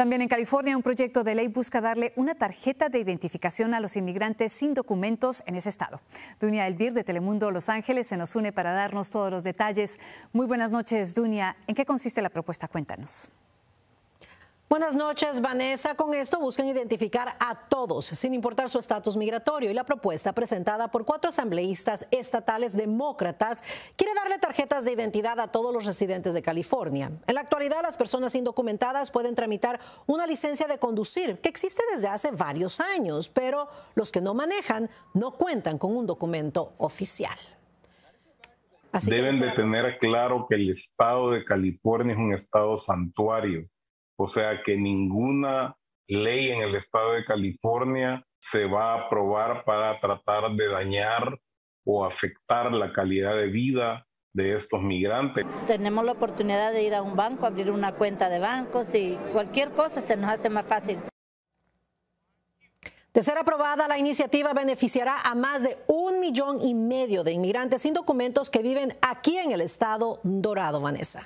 También en California, un proyecto de ley busca darle una tarjeta de identificación a los inmigrantes sin documentos en ese estado. Dunia Elvir de Telemundo Los Ángeles se nos une para darnos todos los detalles. Muy buenas noches, Dunia. ¿En qué consiste la propuesta? Cuéntanos. Buenas noches, Vanessa. Con esto buscan identificar a todos, sin importar su estatus migratorio. Y la propuesta presentada por 4 asambleístas estatales demócratas quiere darle tarjetas de identidad a todos los residentes de California. En la actualidad, las personas indocumentadas pueden tramitar una licencia de conducir que existe desde hace varios años, pero los que no manejan no cuentan con un documento oficial. Así deben de tener claro que el estado de California es un estado santuario. O sea que ninguna ley en el estado de California se va a aprobar para tratar de dañar o afectar la calidad de vida de estos migrantes. Tenemos la oportunidad de ir a un banco, abrir una cuenta de bancos y cualquier cosa se nos hace más fácil. De ser aprobada, la iniciativa beneficiará a más de 1,5 millones de inmigrantes sin documentos que viven aquí en el estado Dorado, Vanessa.